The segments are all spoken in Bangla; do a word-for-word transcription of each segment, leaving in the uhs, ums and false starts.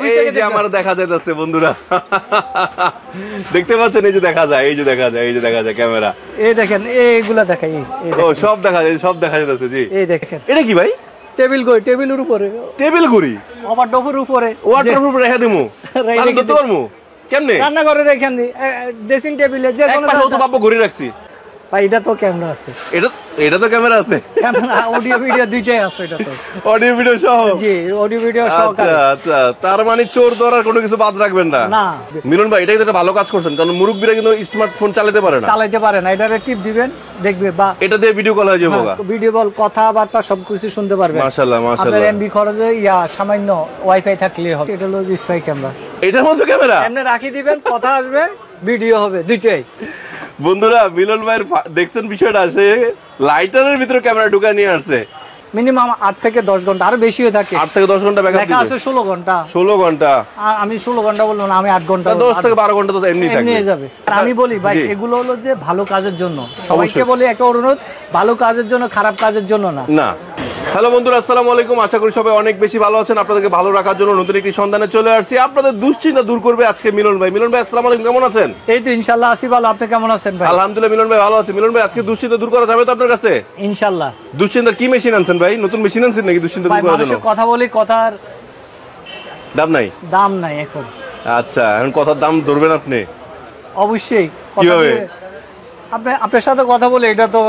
ঘুরে রাখছি। এটা তো ক্যামেরা আছে, এটা এটা তো ক্যামেরা আছে, ক্যামেরা অডিও ভিডিও দুইটাই আছে। এটা তো অডিও ভিডিও সহ। জি, অডিও ভিডিও সহ। আচ্ছা আচ্ছা, তার মানে চোর ধরার কোনো কিছু বাদ রাখবেন না। না মিলন ভাই, এটাই তো একটা ভালো কাজ করছেন, কারণ মুরুব্বিরা কিন্তু স্মার্টফোন চালাতে পারে না, চালাতে পারে না। এটারে টিপ দিবেন, দেখবে বা এটা দিয়ে ভিডিও কল হয়ে যাবে, ভিডিও কল, কথাবার্তা সবকিছু শুনতে পারবে। মাশাআল্লাহ মাশাআল্লাহ। আপনার এমবি খরচে ইয়া সামান্য ওয়াইফাই থাকলে হবে। এটা হলো স্পাই ক্যামেরা, এটার মধ্যে ক্যামেরা আপনি রাখি দিবেন, কথা আসবে, ভিডিও হবে, দুইটাই। বন্ধুরা, মিলন ভাইয়ের দেখছেন বিষয়টা, সে লাইটারের ভিতরে ক্যামেরা ঢুকা নিয়ে আসছে। মিনিমাম আট থেকে দশ ঘন্টা, আরো বেশি হয়ে থাকে, আট থেকে দশ ঘন্টা ব্যাকআপ আছে। ষোলো ঘন্টা ষোলো ঘন্টা আমি ষোলো ঘন্টা বললাম না, আমি আট ঘন্টা, দশ থেকে বারো ঘন্টা তো এমনি নিয়ে যাবে। আর আমি বলি ভাই, এগুলো হলো যে ভালো কাজের জন্য, সবাইকে বলি একটা অনুরোধ, ভালো কাজের জন্য, খারাপ কাজের জন্য না। না হ্যালো বন্ধুরা, আসসালামু আলাইকুম, আশা করি সবাই অনেক বেশি ভালো আছেন। আপনাদেরকে ভালো রাখার জন্য নতুন একটি সন্ধানে চলে আসছি, আপনাদের দুশ্চিন্তা দূর করবে আজকে মিলন ভাই। মিলন ভাই আসসালামু আলাইকুম, কেমন আছেন? এই তো ইনশাআল্লাহ আছি ভালো, আপনি কেমন আছেন ভাই? আলহামদুলিল্লাহ মিলন ভাই ভালো আছি। মিলন ভাই, আজকে দুশ্চিন্তা দূর করা যাবে তো আপনার কাছে ইনশাআল্লাহ? দুশ্চিন্তা কি মেশিন আনছেন ভাই? নতুন মেশিন আনছেন নাকি দুশ্চিন্তা দূর করার জন্য? মানুষের কথা বলি, কথার দাম নাই, দাম নাই এখন। আচ্ছা, এখন কথার দাম ধরবেন আপনি? অবশ্যই। কিভাবে? আপনি আপনার সাথে কথা বলে এটা তো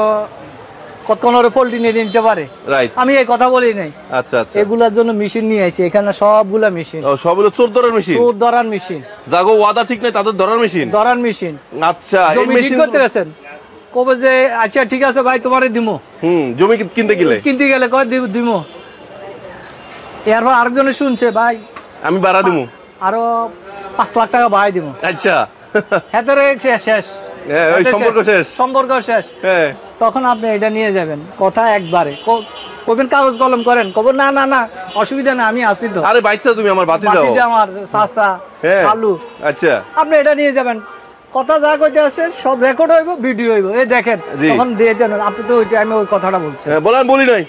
নিতে পারে, আমি এই কথা বলি নাই। আচ্ছা আচ্ছা, এগুলোর জন্য মেশিন নিয়ে আসি, এখানে সবগুলা মেশিন, সবগুলো চোর ধরার মেশিন, চোর ধরার মেশিন, যাগো ওয়াদা ঠিক নাই তাদের ধরার মেশিন, ধরার মেশিন। আচ্ছা, এই মেশিন করতে গেছেন, কবে যে আচ্ছা ঠিক আছে ভাই তোমারে দিমো, হুম, জমি কিনতে গেলে কিনতে গেলে কয় দিমো, এরপর আরেকজনে শুনছে ভাই আমি বাড়া দিমো, আরো পাঁচ লাখ টাকা ভাই দিমো। আচ্ছা, হেতে রয়েছে শেষ, ওই সম্পর্ক শেষ, সম্পর্ক শেষ। হ্যাঁ, তখন আপনি এটা নিয়ে যাবেন, কথা একবারে কবেন, কাগজ কলম করেন, কব না না না অসুবিধা না, আমি আসি তো। আরে বাইচ্চা তুমি, আমার বাতিজা, বাতিজা আমার চাচা, আলু। আচ্ছা, আপনি এটা নিয়ে যাবেন, কথা যা কইতে আছে সব রেকর্ড হইব, ভিডিও হইব, এই দেখেন। তখন দিয়ে দেন, আপনি তো ওই টাইমে ওই কথাটা বলছেন। হ্যাঁ, বলেন, বলি নাই,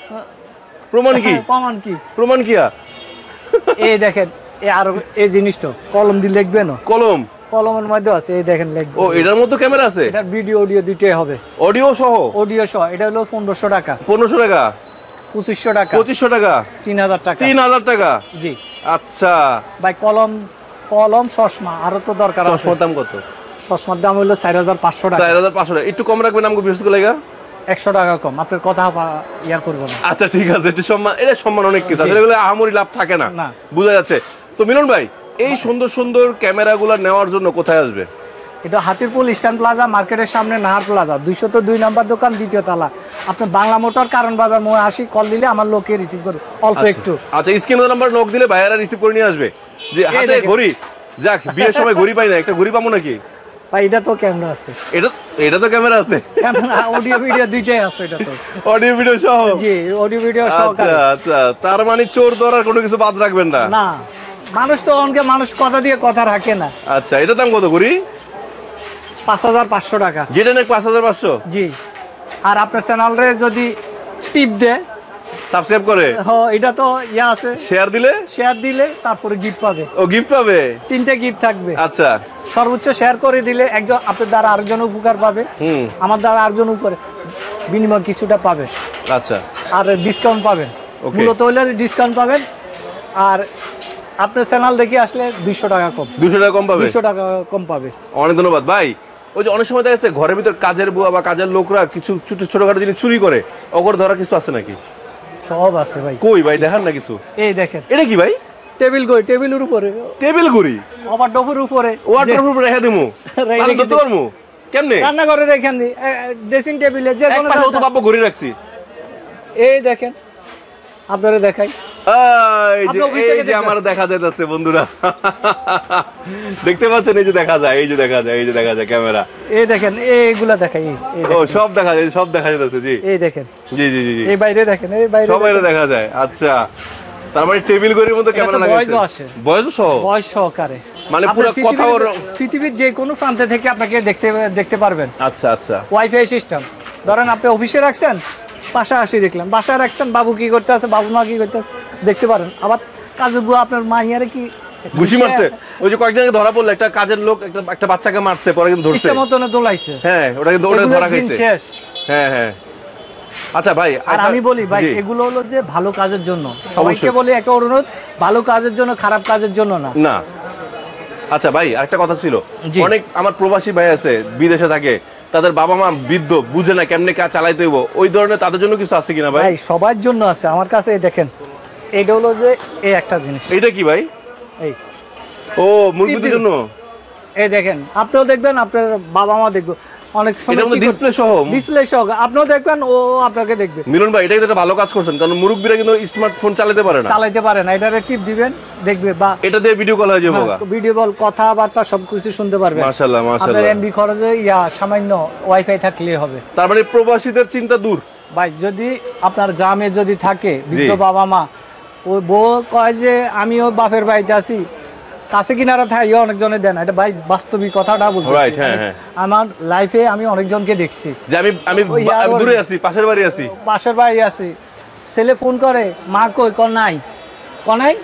প্রমাণ কি? প্রমাণ কি? প্রমাণ কি? এই দেখেন, এই আর এই জিনিসটা কলম দিয়ে লিখবেন, কলম কলমের মধ্যে আছে, এই দেখেন লাগবে। ও, এটার মধ্যে ক্যামেরা আছে, এটা ভিডিও অডিও দুটোই হবে, অডিও সহ, অডিও সহ। এটা হলো পনেরোশো টাকা, পনেরোশো টাকা, পঁচিশশো টাকা, পঁচিশশো টাকা, তিন হাজার টাকা, তিন হাজার টাকা। জি। আচ্ছা ভাই, কলম, কলম, চশমা আরো তো দরকার। চশমার দাম কত? চশমার দাম হলো চার হাজার পাঁচশো টাকা, চার হাজার পাঁচশো টাকা। একটু কম রাখবেন আমাকে, বিশেষ করে একশো টাকা কম, আপনার কথা ইয়ার করবো না। আচ্ছা ঠিক আছে, একটু সম্মান, এটা সম্মান অনেক কিছু, আহামরি লাভ থাকে না, বুঝা যাচ্ছে তো। মিলন ভাই, এই সুন্দর সুন্দর ক্যামেরাগুলো নেওয়ার জন্য কোথায় আসবে? এটা হাতিরপুল স্ট্যান্ড প্লাজা, মার্কেটের সামনে নাহার প্লাজা, দুইশো তো দুই নম্বর দোকান, দ্বিতীয় তালা। আপনার বাংলা মোটর, কারণ বাজার মোড়ে আসি, কল দিলে আমার লোকে রিসিভ করে অল্প একটু। আচ্ছা, স্ক্রিনে নাম্বার নক দিলে ভাইয়ারা রিসিভ করে নিয়ে আসবে। যে হাতে ঘড়ি, যাক বিয়ের সময় ঘড়ি পাই না, একটা ঘড়ি পাবো নাকি? ভাই এটা তো ক্যামেরা আছে, এটা এটা তো ক্যামেরা আছে, ক্যামেরা অডিও ভিডিও দুইটাই আছে। এটা তো অডিও ভিডিও সহ। জি, অডিও ভিডিও সহ। আচ্ছা আচ্ছা, তার মানে চোর ধরার কোনো কিছু বাদ রাখবেন না। না, মানুষ তো অনেকে, মানুষ কথা দিয়ে কথা রাখে না। আচ্ছা, এটা দাম কত করি? পাঁচ হাজার পাঁচশো টাকা। যেটা নাকি পাঁচ হাজার পাঁচশো। জি। আর আপনার চ্যানেলে যদি টিপ দেয়, সাবস্ক্রাইব করে, হ্যাঁ এটা তো ইয়া আছে, শেয়ার দিলে, শেয়ার দিলে তারপরে গিফট পাবে। ও, গিফট পাবে, তিনটা গিফট থাকবে। আচ্ছা, সর্বোচ্চ শেয়ার করে দিলে একজন, আপনার দ্বারা আরেকজন উপকার পাবে, হুম, আমার দ্বারা আরেকজন উপকার, বিনিময় কিছুটা পাবে। আচ্ছা, আর ডিসকাউন্ট পাবেন, মূলত হলে ডিসকাউন্ট পাবেন। আর আপনার চ্যানেল দেখে আসলে দুইশো টাকা কম, দুইশো টাকা কম পাবে, দুইশো টাকা কম পাবে। অনেক ধন্যবাদ ভাই। ওই যে অনেক সময় দেখা যাচ্ছে ঘরের ভিতর কাজের বুয়া বা কাজের লোকরা কিছু ছোটখাটো জিনিস চুরি করে, ওগর ধরা কিছু আছে নাকি? সব আছে ভাই। কই ভাই দেখান না কিছু? এই দেখেন, এটা কি ভাই? টেবিল গড়ি, টেবিলের উপরে, টেবিল গড়ি, ওভার ডোফের উপরে, ওয়াটারপ্রুফ রেখে দেবো, আমি তো পারবো কেমনে? রান্নাঘরে রেখে দিই, ড্রেসিং টেবিলে, যে কোনো পাশে তো বাবা ঘুরে রাখছি। এই দেখেন, আপনারা দেখাই, এই যে আমার দেখা যাইতেছে বন্ধুরা, দেখতে পাচ্ছেন, এই যে দেখা যায়, এই যে দেখা যায়, এই যে দেখা যায় ক্যামেরা, এই দেখেন, এইগুলা দেখাই, ও সব দেখা যায়, সব দেখা যাইতেছে। জি, এই দেখেন। জি জি জি, এই বাইরে দেখেন, এই বাইরে সব বাইরে দেখা যায়। আচ্ছা, তারপরে টেবিল গড়ির মতো ক্যামেরা লাগাইছে, বয়স আছে, বয়স সহ, বয়স সহকারে, মানে পুরো কথা পৃথিবীর যে কোনো প্রান্ত থেকে আপনাকে দেখতে দেখতে পারবেন। আচ্ছা আচ্ছা, ওয়াইফাই সিস্টেম, ধরেন আপনি অফিসে রাখছেন, পাশা আসি দেখলাম, বাসায় রাখছেন, বাবু কি করতে আছে, বাবু মা কি করতে আছে দেখতে পারেন। আবার কাজের বুয়া, আপনার মা ইয়ারে কি ঘুষি মারছে ওই যে কয়েকদিন আগে ধরা পড়লো, একটা কাজের লোক একটা একটা বাচ্চাকে মারছে, পরে কিন্তু ধরছে ইচ্ছা মতনে দোলাইছে। হ্যাঁ ওটাকে দৌড়ে ধরা খাইছে। হ্যাঁ হ্যাঁ আচ্ছা ভাই, আর আমি বলি ভাই এগুলো হলো যে ভালো কাজের জন্য, সবাইকে বলি একটা অনুরোধ, ভালো কাজের জন্য, খারাপ কাজের জন্য না। না আচ্ছা ভাই আরেকটা কথা ছিল, অনেক আমার প্রবাসী ভাই আছে বিদেশে থাকে, তাদের বাবা মা বৃদ্ধ, বুঝে না কেমনে কাজ চালাইতে হইব, ওই ধরনের তাদের জন্য কিছু আছে কিনা ভাই? ভাই সবার জন্য আছে আমার কাছে। এই দেখেন এটা হলো যে এই একটা জিনিস, এটা কি ভাই? এই ও মুরগিদের জন্য। এই দেখেন আপনিও দেখবেন, আপনার বাবা মা দেখবে, অনেক সময় ডিসপ্লে সহ, ডিসপ্লে সহ আপনিও দেখবেন, ও আপনাকে দেখবে। মিলন ভাই এটা কিন্তু একটা ভালো কাজ করছেন, কারণ মুরগিরা কিন্তু স্মার্টফোন চালাতে পারে না, চালাতে পারে না, এটারে টিপ দিবেন দেখবে, বা এটা দিয়ে ভিডিও কল হয়ে যাবে, ভিডিও কল কথাবার্তা সবকিছু শুনতে পারবে। মাশাআল্লাহ মাশাআল্লাহ। আপনার এমবি খরচে ইয়া সামান্য ওয়াইফাই থাকলে হবে। তার মানে প্রবাসীদের চিন্তা দূর ভাই। যদি আপনার গ্রামে যদি থাকে বৃদ্ধ বাবা মা, ওই বউ কয় যে আমিও বাপের বাড়িতে আছি, কাছে কিনারা থাকে অনেকজনে দেন, এটা ভাই বাস্তবিক কথাটা বলছি। রাইট হ্যাঁ হ্যাঁ, আমার লাইফে আমি অনেকজনকে দেখছি যে আমি আমি দূরে আছি, পাশের বাড়ি আছি, পাশের বাড়ি আছি, ছেলে ফোন করে মা কই কোন নাই কোন নাই,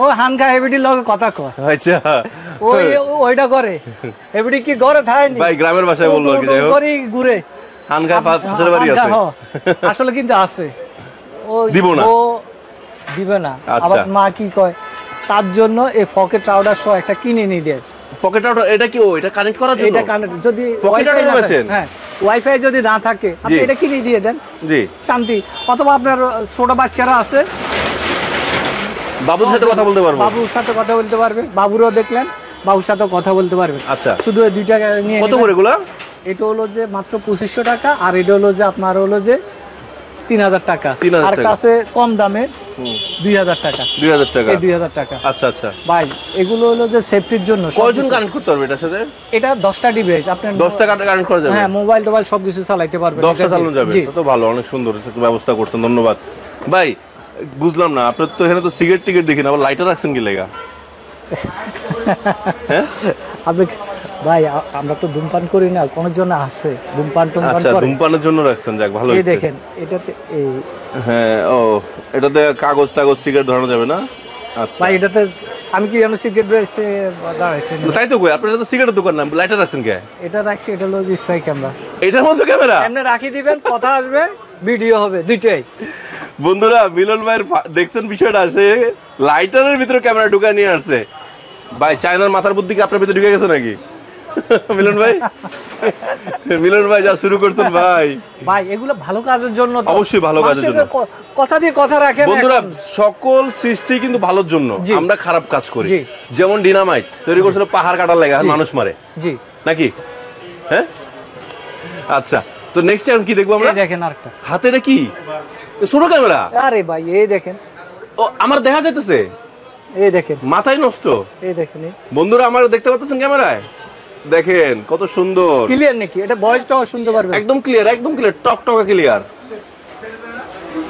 ও হানকা হেবিটির লগে কথা কয়। আচ্ছা ওই ওইটা করে হেবিটি কি ঘরে থাকে না ভাই, গ্রামের ভাষায় বললো আর কি, যাই হোক ঘুরে ঘুরে হানকা পাশের বাড়ি আছে। আসলে কিন্তু আছে, ও দিব না, ও দিবে না। আবার মা কি কয়, তার জন্য এই পকেট রাউটার সহ একটা কিনে নিয়ে দেয়। পকেট রাউটার এটা কি? ও এটা কানেক্ট করার জন্য, এটা কানেক্ট যদি পকেট রাউটার আছেন, হ্যাঁ ওয়াইফাই যদি না থাকে আপনি এটা কিনে দিয়ে দেন, জি শান্তি। অথবা আপনার ছোট বাচ্চারা আছে, বাবুর সাথে কথা বলতে পারবে, বাবুর সাথে কথা বলতে পারবে, বাবুরও দেখলেন বাবুর সাথে কথা বলতে পারবে। আচ্ছা শুধু এই দুই টাকা নিয়ে কত করে গুলো? এটা হলো যে মাত্র পঁচিশশো টাকা, আর এটা হলো যে আপনার হলো যে তিন হাজার টাকা, আর কাছে কম দামে দুই হাজার টাকা, দুই হাজার টাকা, এই দুই হাজার টাকা। আচ্ছা আচ্ছা ভাই এগুলো হলো যে সেফটির জন্য। কয়জন কানেক্ট করতে পারবে এটার সাথে? এটা দশটা ডিভাইস, আপনি দশটা কানেক্ট করা যাবে। হ্যাঁ মোবাইল টোবাইল সব কিছু চালাতে পারবে, দশটা চালানো যাবে। তো ভালো, অনেক সুন্দর ব্যবস্থা করছেন, ধন্যবাদ ভাই। বুঝলাম না আপনার তো এখানে তো সিগারেট টিকেট দেখি না, আবার লাইটার রাখছেন কি লাগা? হ্যাঁ আপনি ভাই আমরা তো ধূমপান করি না, কোন জন্য আছে ধূমপান টুমপান করে। আচ্ছা ধূমপানের জন্য রাখছেন, যাক ভালো হইছে। এই দেখেন এটাতে এই হ্যাঁ ও এটাতে কাগজ টাগজ সিগারেট ধরানো যাবে না। আচ্ছা ভাই এটাতে আমি কি এমন সিগারেট বেচতে দাঁড়াইছেন? তাই তো কই, আপনারা তো সিগারেট দোকান না, লাইটার রাখছেন কে? এটা রাখছি, এটা হলো স্পাই ক্যামেরা, এটার মতো ক্যামেরা আপনি রাখি দিবেন, কথা আসবে ভিডিও হবে দুইটাই। বন্ধুরা মিলন ভাইয়ের দেখছেন বিষয়টা, আসে লাইটারের ভিতরে ক্যামেরা ঢুকা নিয়ে আসছে ভাই। চায়নার মাথার বুদ্ধি কি আপনার ভিতরে ঢুকে গেছে নাকি মিলন ভাই? মিলন ভাই যা শুরু করছেন ভাই, ভাই এগুলো ভালো কাজের জন্য, অবশ্যই ভালো কাজের জন্য, কথা দিয়ে কথা রাখেন। বন্ধুরা সকল সৃষ্টি কিন্তু ভালোর জন্য, আমরা খারাপ কাজ করি। যেমন ডিনামাইট তৈরি করছিল পাহাড় কাটার লাগা, মানুষ মারে জি নাকি? হ্যাঁ আচ্ছা তো নেক্সট টাইম কি দেখবো আমরা? দেখেন আরেকটা হাতে এটা কি ছোট ক্যামেরা, আরে ভাই এই দেখেন, ও আমার দেখা যাইতেছে, এই দেখেন মাথায় নষ্ট, এই দেখেন। বন্ধুরা আমার দেখতে পাচ্ছেন ক্যামেরায়, দেখেন কত সুন্দর ক্লিয়ার নাকি? এটা ভয়েসটাও শুনতে পারবেন, একদম ক্লিয়ার, একদম ক্লিয়ার, টকটকা ক্লিয়ার।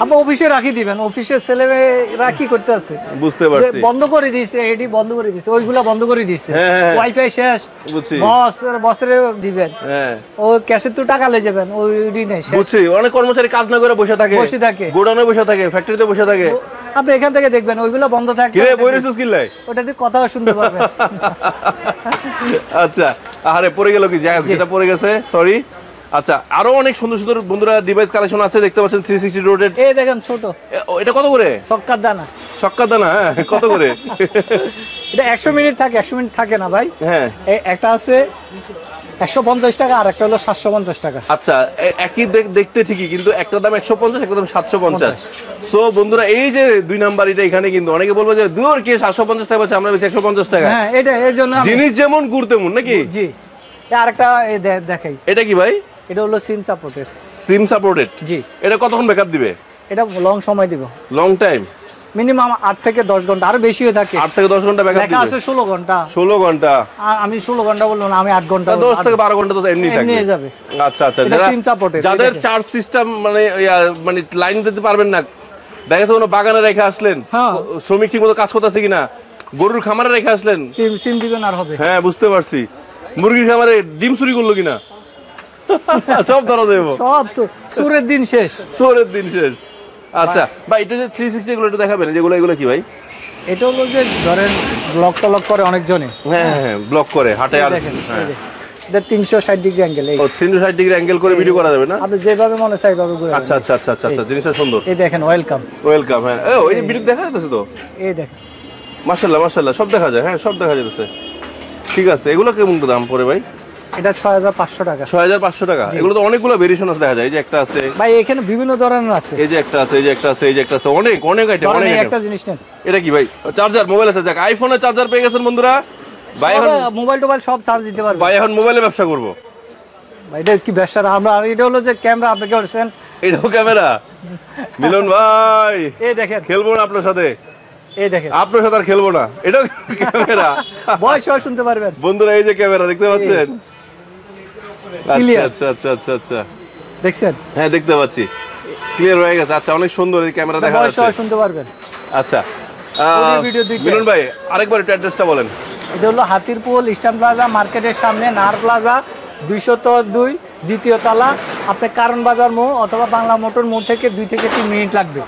আপনি অফিসে রাখি দিবেন, অফিসে সেলেবে রাখি করতে আছে, বুঝতে পারছি, বন্ধ করে দিয়েছে, এডি বন্ধ করে দিয়েছে, ওইগুলা বন্ধ করে দিয়েছে, ওয়াইফাই শেষ বুঝছি, বস এর বসরে দিবেন, হ্যাঁ ও ক্যাশে তো টাকা লয়ে যাবেন, ওইডি নাই শেষ বুঝছি। অনেক কর্মচারী কাজ না করে বসে থাকে, বসে থাকে গোডাউনে, বসে থাকে ফ্যাক্টরিতে, বসে থাকে। আপনি এখান থেকে দেখবেন ওইগুলা বন্ধ থাকে, রে বইরেছস কি লাই, ওটা দিয়ে কথা শুনতে পারবেন। আচ্ছা আরে পড়ে গেল কি, যাই যেটা পড়ে গেছে সরি। আচ্ছা আরো অনেক সুন্দর সুন্দর বন্ধুরা ডিভাইস কালেকশন আছে, দেখতে পাচ্ছেন তিনশো ষাট রোটেট। এই দেখেন ছোট, এটা কত করে? ছক্কার দানা, ছক্কার দানা কত করে? এটা একশো মিনিট থাকে, একশো মিনিট থাকে না ভাই। হ্যাঁ একটা আছে একশো পঞ্চাশ টাকা, আর একটা হলো সাতশো পঞ্চাশ টাকা। আচ্ছা একই দেখতে ঠিকই, কিন্তু একটা দাম একশো পঞ্চাশ, একটা দাম সাতশো পঞ্চাশ। সো বন্ধুরা এই যে দুই নাম্বার এটা এখানে কিন্তু অনেকে বলবো যে দূর কে সাতশো পঞ্চাশ টাকা আছে, আমরা বেশি একশো পঞ্চাশ টাকা। হ্যাঁ এটা এর জন্য জিনিস যেমন গুড় তেমন নাকি? জি আরেকটা এই দেখাই, এটা কি ভাই? এটা হলো সিম সাপোর্টেড, সিম সাপোর্টেড জি। এটা কতক্ষণ ব্যাকআপ দিবে? এটা লং সময় দিব, লং টাইম, মিনিমাম আট থেকে দশ ঘন্টা, আর বেশিও থাকে, আট থেকে দশ ঘন্টা ব্যাকআপ দিবে। আছে ষোলো ঘন্টা, ষোলো ঘন্টা, আমি ষোলো ঘন্টা বললাম না, আমি আট ঘন্টা, দশ থেকে বারো ঘন্টা তো এমনি থাকে, নিয়ে যাবে। আচ্ছা আচ্ছা, এটা সিম সাপোর্টেড, যাদের চার্জ সিস্টেম মানে মানে লাইন দিতে পারবেন না, দেখাছে কোনো বাগানে রেখে আসলেন, শ্রমিক ঠিকমতো কাজ করতেছে কিনা, গরুর খামারে রেখে আসলেন, সিম সিম দিবেন আর হবে। হ্যাঁ বুঝতে পারছি, মুরগির খামারে ডিম চুরি করলো কিনা সব ধরা দেব, সব সুরের দিন শেষ, সুরের দিন শেষ। আচ্ছা ভাই এটা যে থ্রি সিক্সটি গুলো একটু দেখাবেন, যেগুলো এগুলো কি ভাই? এটা হলো যে ধরেন ব্লক টলক করে অনেকজনে, হ্যাঁ হ্যাঁ ব্লক করে হাঁটে। আর দেখেন ঠিক আছে, এগুলো কেমন দাম পড়ে ভাই? এটা ছয় হাজার পাঁচশো টাকা। ছয় হাজার পাঁচশো টাকা এগুলো তো অনেকগুলো ভেরিয়েশন আছে দেখা যায়। এই যে একটা আছে ভাই, এখানে বিভিন্ন ধরনের আছে। এই যে একটা আছে, এই যে একটা আছে, এই যে একটা আছে, অনেক অনেক আইটেম। একটা জিনিস নেন, এটা কি ভাই? চার্জার মোবাইল আছে। যাক, আইফোনের চার্জার পেয়ে গেছেন বন্ধুরা। বন্ধুরা এই যে ক্যামেরা দেখতে পাচ্ছেন, আচ্ছা আচ্ছা আচ্ছা আচ্ছা দেখছেন, হ্যাঁ দেখতে পাচ্ছি, ক্লিয়ার হয়ে গেছে। আচ্ছা, অনেক সুন্দর এই ক্যামেরা দেখা যাচ্ছে, শুনতে পারবেন। আচ্ছা মিলন ভাই, আরেকবার একটু অ্যাড্রেসটা বলেন। এটা হলো হাতিরপুল ইস্টার্ন প্লাজা মার্কেটের সামনে নাহার প্লাজা দুইশো দুই দ্বিতীয় তলা। আপনি কারণ বাজার মোড় অথবা বাংলা মোটর মোড় থেকে দুই থেকে তিন মিনিট লাগবে।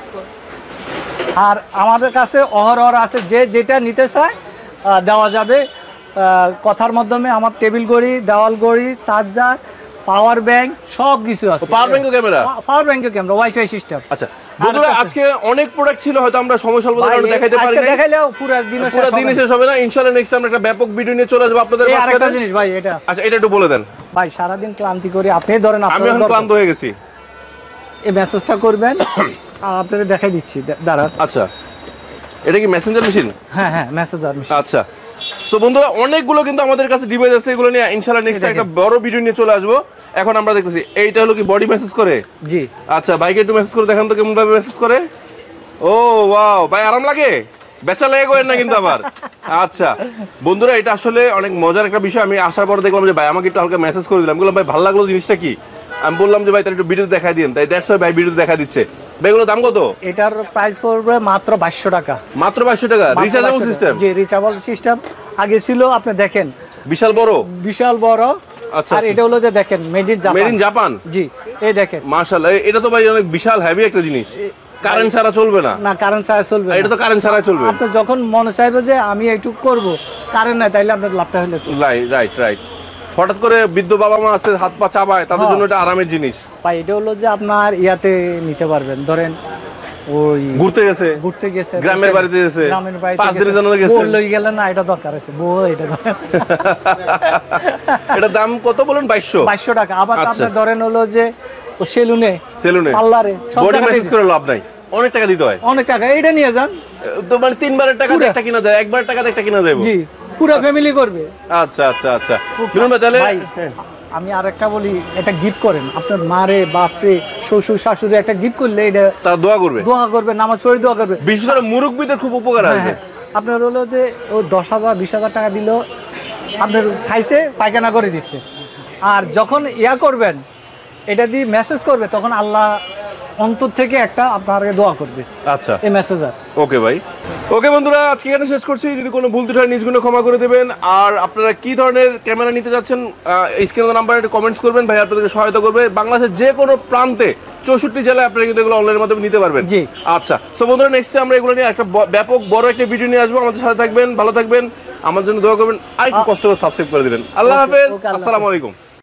আর আমাদের কাছে অহরহর আছে, যে যেটা নিতে চায় দেওয়া যাবে কথার মাধ্যমে। আমার টেবিল গড়ি, দেওয়াল গড়ি, চার্জার, পাওয়ার ব্যাংক সব কিছু আছে। Power bank camera, power bank camera, wifi system. আচ্ছা বন্ধুরা, আজকে অনেক প্রোডাক্ট ছিল, হয়তো আমরা সময় স্বল্পতার কারণে দেখাইতে পারি না। দেখাইলেও পুরো দিন পুরো দিন শেষ হবে না ইনশাআল্লাহ। নেক্সট আমরা একটা ব্যাপক ভিডিও নিয়ে চলে আসব আপনাদের কাছে। আরেকটা জিনিস ভাই, এটা আচ্ছা এটা একটু বলে দেন ভাই। সারা দিন ক্লান্তি করে আপনি ধরেন, আমি এখন ক্লান্ত হয়ে গেছি, এই মেসেজটা করবেন আর আপনাদের দেখাই দিচ্ছি। দাঁড়ান, আচ্ছা এটা কি মেসেঞ্জার মেশিন? হ্যাঁ হ্যাঁ মেসেঞ্জার মেশিন। আচ্ছা তো বন্ধুরা, অনেকগুলো কিন্তু আমাদের কাছে ডিভাইস আছে, এগুলো নিয়ে ইনশাআল্লাহ নেক্সট একটা বড় ভিডিও নিয়ে চলে আসব। এখন আমরা দেখতেছি এইটা হলো কি বডি মেসেজ করে? জি। আচ্ছা ভাইকে একটু মেসেজ করে দেখান তো কেমন ভাবে মেসেজ করে। ও ওয়াও ভাই, আরাম লাগে, বেচা লাগে করেন না কিন্তু আবার। আচ্ছা বন্ধুরা, এটা আসলে অনেক মজার একটা বিষয়। আমি আসার পর দেখলাম যে ভাই আমাকে একটু হালকা মেসেজ করে দিলাম, বললাম ভাই ভালো লাগলো জিনিসটা কি। আমি বললাম যে ভাই তাহলে একটু ভিডিও দেখাই দিন, তাই দ্যাটস ওয়াই ভাই ভিডিও দেখা দিচ্ছে। এগুলোর দাম কত? এটার প্রাইস পড়বে মাত্র বাইশশো টাকা। মাত্র বাইশশো টাকা রিচার্জেবল সিস্টেম। জি রিচার্জেবল সিস্টেম। আগে ছিল আপনি দেখেন বিশাল বড় বিশাল বড়। আচ্ছা, আর এটা হলো যে দেখেন made in Japan. Made in Japan, জি এই দেখেন মাশাআল্লাহ। এটা তো ভাই অনেক বিশাল হেভি একটা জিনিস, কারেন্ট ছাড়া চলবে না। না কারেন্ট ছাড়া চলবে না, এটা তো কারেন্ট ছাড়া চলবে। আপনি যখন মনে চাইবে যে আমি একটু করব কারেন্ট নাই, তাইলে আপনার লাভটা হলো। Right right right. হঠাৎ করে বৃদ্ধ বাবা মা আছে, হাত পা চাবায়, তাদের জন্য এটা আরামের জিনিস ভাই। এটা হলো যে আপনার ইয়াতে নিতে পারবেন, ধরেন ওই ঘুরতে গেছে ঘুরতে গেছে গ্রামের বাড়িতে গেছে, পাঁচ দিনের জন্য গেছে, বল লই গেল না এটা দরকার আছে বল। এটা এটা দাম কত বলেন? বাইশশো। বাইশশো টাকা। আবার আপনি ধরেন হলো যে সেলুনে সেলুনে পার্লারে বডি ম্যাসেজ করে লাভ নাই, অনেক টাকা দিতে হয়, অনেক টাকা। এটা নিয়ে যান তো মানে তিনবারের টাকা দিয়ে একটা কিনা যায়, একবার টাকা দিয়ে একটা কিনা যায়। জি পুরো ফ্যামিলি করবে। আচ্ছা আচ্ছা আচ্ছা মিলন ভাই, তাহলে আমি আরেকটা বলি, এটা গিফট করেন আপনার মারে বাপরে শ্বশুর শাশুড়ি। একটা গিফট করলে এটা তা দোয়া করবে, দোয়া করবে, নামাজ পড়ে দোয়া করবে, বিশেষ করে মুরুব্বিদের খুব উপকার আসবে। আপনার হলো যে ও দশ হাজার বিশ হাজার টাকা দিল, আপনার খাইছে পায়খানা করে দিচ্ছে। আর যখন ইয়া করবেন এটা দিয়ে মেসেজ করবে, তখন আল্লাহ অন্তর থেকে একটা আপনাকে দোয়া করবে। আচ্ছা এই মেসেজ। আর ওকে ভাই, ওকে বন্ধুরা আজকে এখানে শেষ করছি। যদি কোনো ভুল ত্রুটি হয় নিজগুলো ক্ষমা করে দেবেন। আর আপনারা কি ধরনের ক্যামেরা নিতে যাচ্ছেন স্ক্রিনে নাম্বারে একটু কমেন্টস করবেন, ভাই আপনাদের সহায়তা করবে। বাংলাদেশের যে কোনো প্রান্তে চৌষট্টি জেলায় আপনারা কিন্তু এগুলো অনলাইনের মাধ্যমে নিতে পারবেন। জি আচ্ছা। সো বন্ধুরা নেক্সটে আমরা এগুলো নিয়ে একটা ব্যাপক বড় একটা ভিডিও নিয়ে আসবো। আমাদের সাথে থাকবেন, ভালো থাকবেন, আমার জন্য দোয়া করবেন, আর একটু কষ্ট করে সাবস্ক্রাইব করে দিবেন। আল্লাহ হাফেজ, আসসালামু আলাইকুম।